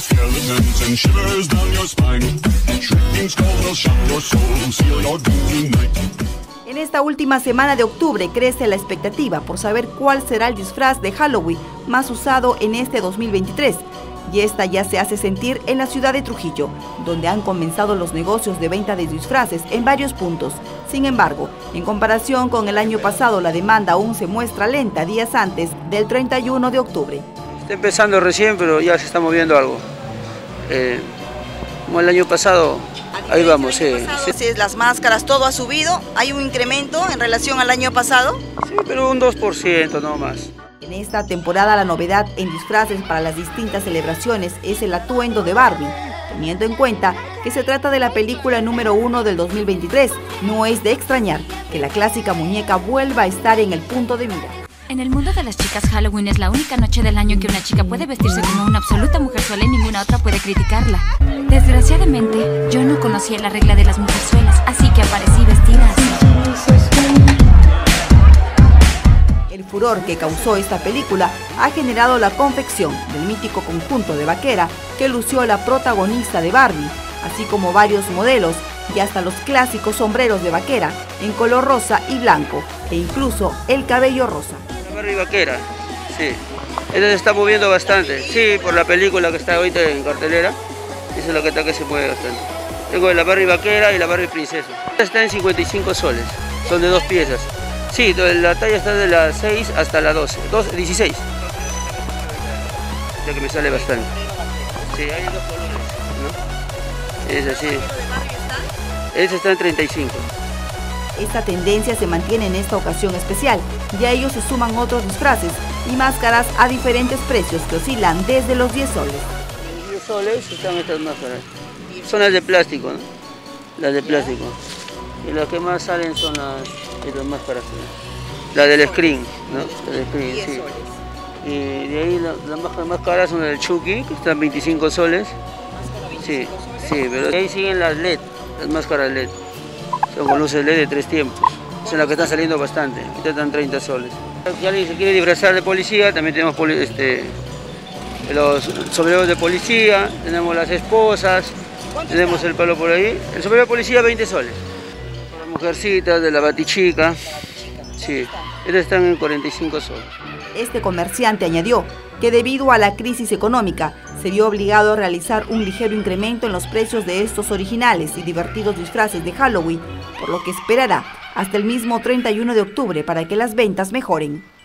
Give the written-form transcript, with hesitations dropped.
skeletons and shivers down your spine. Shrieking skulls will shock your soul and seal your doom tonight. En esta última semana de octubre crece la expectativa por saber cuál será el disfraz de Halloween más usado en este 2023. Y esta ya se hace sentir en la ciudad de Trujillo, donde han comenzado los negocios de venta de disfraces en varios puntos. Sin embargo, en comparación con el año pasado, la demanda aún se muestra lenta días antes del 31 de octubre. Está empezando recién, pero ya se está moviendo algo. Como el año pasado... Ahí vamos, sí. Las máscaras, todo ha subido, hay un incremento en relación al año pasado. Sí, pero un 2% no más. En esta temporada la novedad en disfraces para las distintas celebraciones es el atuendo de Barbie, teniendo en cuenta que se trata de la película número 1 del 2023. No es de extrañar que la clásica muñeca vuelva a estar en el punto de mira. En el mundo de las chicas, Halloween es la única noche del año que una chica puede vestirse como una absoluta mujerzuela y ninguna otra puede criticarla. Desgraciadamente, yo no conocía la regla de las mujerzuelas, así que aparecí vestida así. El furor que causó esta película ha generado la confección del mítico conjunto de vaquera que lució la protagonista de Barbie, así como varios modelos y hasta los clásicos sombreros de vaquera en color rosa y blanco, e incluso el cabello rosa. Barbie vaquera, sí. Ella se está moviendo bastante, sí, por la película que está ahorita en cartelera. Eso es lo que está, que se mueve bastante. Tengo la Barbie vaquera y la Barbie princesa. Está en 55 soles, son de dos piezas. Sí, la talla está de las 6 hasta las 12, 16. Ya que me sale bastante. Sí, hay dos colores, ¿no? Es así. Esa está en 35. Esta tendencia se mantiene en esta ocasión especial, y a ellos se suman otros disfraces y máscaras a diferentes precios que oscilan desde los 10 soles. Los 10 soles están estas máscaras. Son las de plástico, ¿no? Las de plástico. Y las que más salen son las máscaras, ¿no? La del screen, ¿no? La del screen, sí. Y de ahí las máscaras más caras son las del Chucky, que están 25 soles. Sí, sí, pero ahí siguen las LED, las máscaras LED. Son con luces LED de 3 tiempos, son las que están saliendo bastante, ahorita están 30 soles. Si alguien se quiere disfrazar de policía, también tenemos los sombreros de policía, tenemos las esposas, tenemos el palo por ahí. El sombrero de policía 20 soles. Las mujercitas de la batichica, sí, estas están en 45 soles. Este comerciante añadió que debido a la crisis económica se vio obligado a realizar un ligero incremento en los precios de estos originales y divertidos disfraces de Halloween, por lo que esperará hasta el mismo 31 de octubre para que las ventas mejoren.